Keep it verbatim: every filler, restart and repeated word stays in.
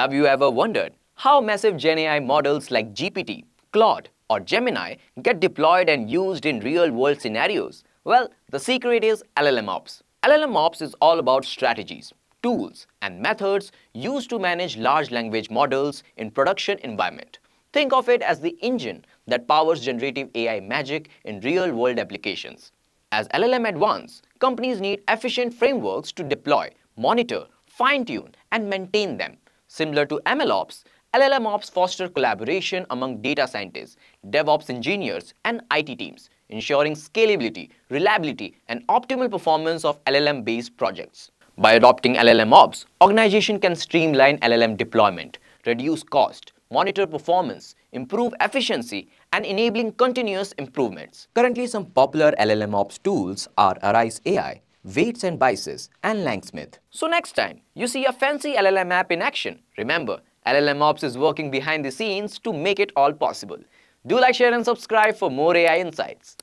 Have you ever wondered how massive GenAI models like G P T, Claude, or Gemini get deployed and used in real-world scenarios? Well, the secret is L L M Ops. L L M Ops is all about strategies, tools, and methods used to manage large language models in production environment. Think of it as the engine that powers generative A I magic in real-world applications. As L L M advance, companies need efficient frameworks to deploy, monitor, fine-tune, and maintain them. Similar to M L Ops, L L M Ops foster collaboration among data scientists, DevOps engineers, and I T teams, ensuring scalability, reliability, and optimal performance of L L M-based projects. By adopting L L M Ops, organizations can streamline L L M deployment, reduce cost, monitor performance, improve efficiency, and enabling continuous improvements. Currently, some popular L L M Ops tools are Arize A I, Weights and Biases, and Langsmith. So next time you see a fancy L L M app in action, remember, L L M Ops is working behind the scenes to make it all possible. Do like, share, and subscribe for more A I insights.